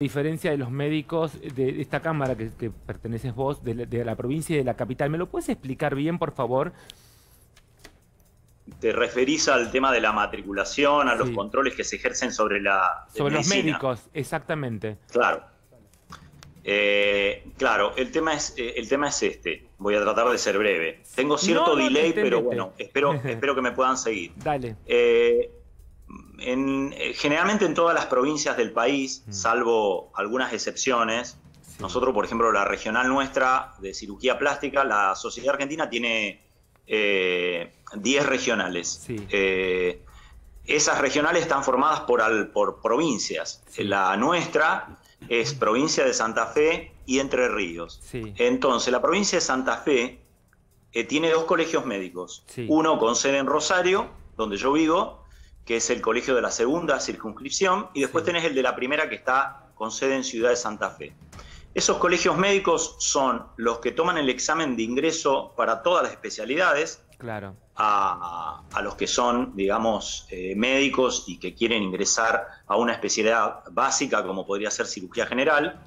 diferencia de los médicos de esta cámara que perteneces vos, de la provincia y de la capital. ¿Me lo puedes explicar bien, por favor? ¿Te referís al tema de la matriculación, a los controles que se ejercen sobre la medicina? Los médicos, exactamente. Claro. Claro, el tema es este. Voy a tratar de ser breve. Tengo cierto delay, pero bueno, espero que me puedan seguir. Dale. Generalmente en todas las provincias del país, salvo algunas excepciones, nosotros, por ejemplo, la regional nuestra de cirugía plástica, la Sociedad Argentina tiene 10 regionales. Esas regionales están formadas por provincias. La nuestra es provincia de Santa Fe y Entre Ríos. Entonces, la provincia de Santa Fe tiene 2 colegios médicos. Uno con sede en Rosario, donde yo vivo, que es el colegio de la segunda circunscripción, y después tenés el de la primera, que está con sede en Ciudad de Santa Fe. Esos colegios médicos son los que toman el examen de ingreso para todas las especialidades, a los que son, digamos, médicos y que quieren ingresar a una especialidad básica, como podría ser cirugía general,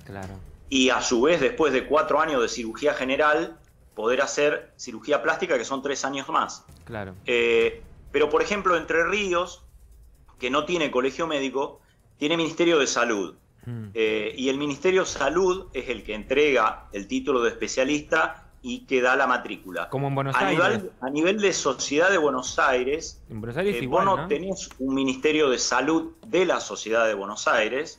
y a su vez, después de 4 años de cirugía general, poder hacer cirugía plástica, que son 3 años más. Pero, por ejemplo, Entre Ríos, que no tiene colegio médico, tiene Ministerio de Salud. Y el Ministerio de Salud es el que entrega el título de especialista y que da la matrícula. Como en Buenos Aires. A nivel de Sociedad de Buenos Aires, en Buenos Aires igual, vos no tenés un Ministerio de Salud de la Sociedad de Buenos Aires,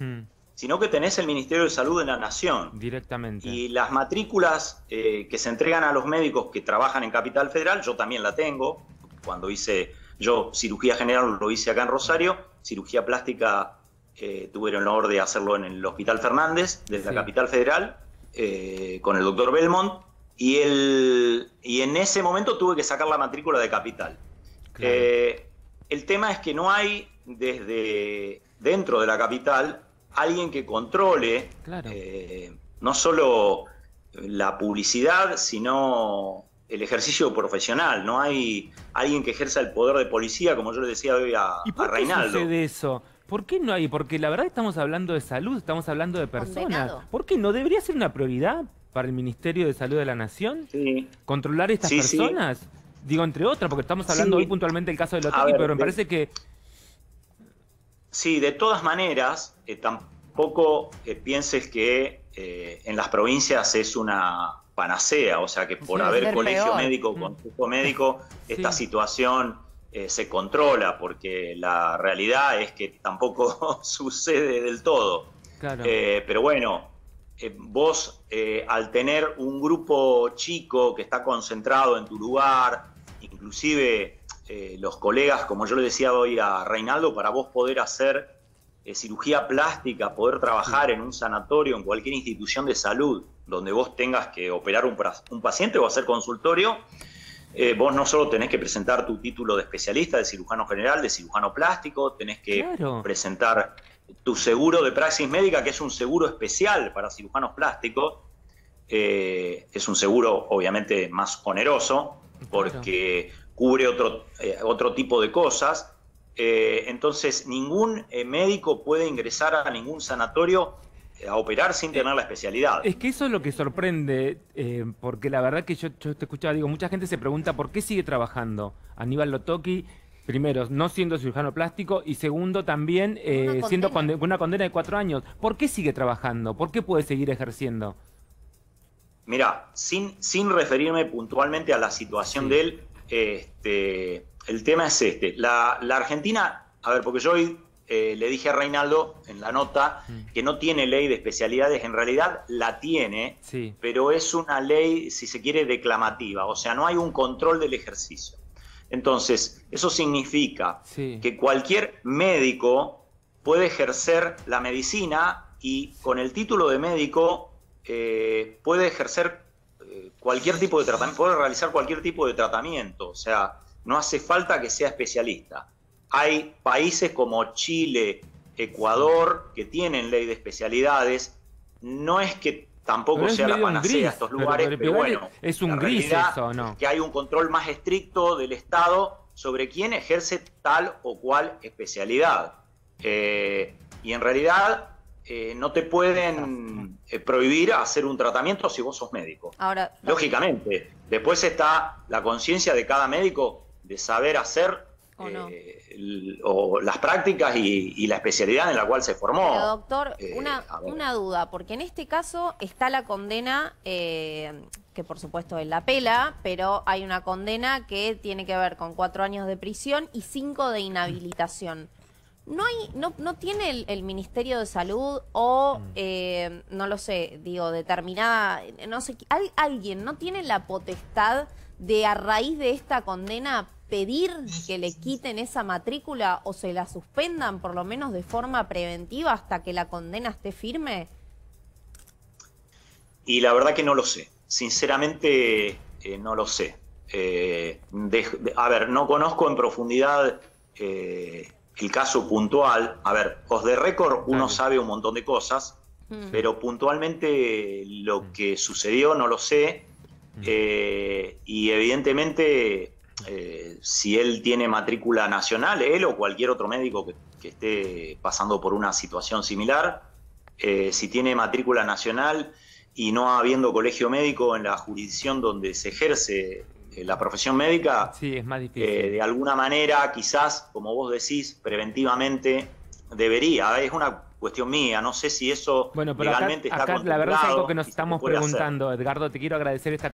sino que tenés el Ministerio de Salud de la Nación. Directamente. Y las matrículas que se entregan a los médicos que trabajan en Capital Federal, yo también la tengo. Cuando hice yo cirugía general, lo hice acá en Rosario. Cirugía plástica, tuve el honor de hacerlo en el Hospital Fernández, desde la Capital Federal, con el doctor Belmont, y en ese momento tuve que sacar la matrícula de Capital. El tema es que no hay, desde dentro de la Capital, alguien que controle no solo la publicidad, sino el ejercicio profesional. No hay alguien que ejerza el poder de policía, como yo le decía hoy a Reinaldo. ¿Y por qué sucede eso? ¿Por qué no hay? Porque la verdad estamos hablando de salud, estamos hablando de personas. Condenado. ¿Por qué no debería ser una prioridad para el Ministerio de Salud de la Nación? ¿Controlar estas personas? Digo, entre otras, porque estamos hablando hoy puntualmente del caso de Lotini, pero me parece que... Sí, de todas maneras, tampoco pienses que en las provincias es una panacea, o sea que por haber colegio médico, consejo médico, esta situación se controla, porque la realidad es que tampoco sucede del todo. Pero bueno, vos al tener un grupo chico que está concentrado en tu lugar, inclusive los colegas, como yo le decía hoy a Reinaldo, para vos poder hacer cirugía plástica, poder trabajar en un sanatorio, en cualquier institución de salud, donde vos tengas que operar un paciente o hacer consultorio, vos no solo tenés que presentar tu título de especialista, de cirujano general, de cirujano plástico, tenés que presentar tu seguro de praxis médica, que es un seguro especial para cirujanos plásticos, es un seguro obviamente más oneroso, porque cubre otro tipo de cosas. Entonces ningún médico puede ingresar a ningún sanatorio a operar sin tener la especialidad. Es que eso es lo que sorprende, porque la verdad que yo te escuchaba, digo, mucha gente se pregunta por qué sigue trabajando Aníbal Lotocki, primero, no siendo cirujano plástico, y segundo, también siendo una condena de 4 años. ¿Por qué sigue trabajando? ¿Por qué puede seguir ejerciendo? Mirá, sin referirme puntualmente a la situación de él, el tema es este. La Argentina, a ver, porque yo hoy le dije a Reinaldo en la nota que no tiene ley de especialidades, en realidad la tiene, pero es una ley, si se quiere, declamativa, o sea, no hay un control del ejercicio. Entonces, eso significa que cualquier médico puede ejercer la medicina y con el título de médico puede ejercer cualquier tipo de tratamiento, puede realizar cualquier tipo de tratamiento, o sea, no hace falta que sea especialista. Hay países como Chile, Ecuador, que tienen ley de especialidades. No es que tampoco sea la panacea estos lugares, pero bueno, es un gris eso, ¿no? Es que hay un control más estricto del Estado sobre quién ejerce tal o cual especialidad. Y en realidad no te pueden prohibir hacer un tratamiento si vos sos médico. Ahora, lógicamente, después está la conciencia de cada médico de saber hacer o las prácticas y la especialidad en la cual se formó. Pero, doctor, una duda, porque en este caso está la condena, que por supuesto él apela, pero hay una condena que tiene que ver con 4 años de prisión y 5 de inhabilitación. ¿No tiene el Ministerio de Salud o, no lo sé, digo, determinada, no sé, alguien no tiene la potestad de, a raíz de esta condena, pedir que le quiten esa matrícula o se la suspendan, por lo menos de forma preventiva, hasta que la condena esté firme? Y la verdad que no lo sé. Sinceramente, no lo sé. A ver, no conozco en profundidad... el caso puntual, a ver, os de récord uno sabe un montón de cosas, pero puntualmente lo que sucedió no lo sé, y evidentemente si él tiene matrícula nacional, él o cualquier otro médico que esté pasando por una situación similar, si tiene matrícula nacional y no habiendo colegio médico en la jurisdicción donde se ejerce la profesión médica, sí, es más difícil. De alguna manera, quizás, como vos decís, preventivamente debería. Es una cuestión mía, no sé si eso, bueno, pero legalmente acá, está contemplado. La verdad es algo que nos estamos preguntando, Edgardo, te quiero agradecer esta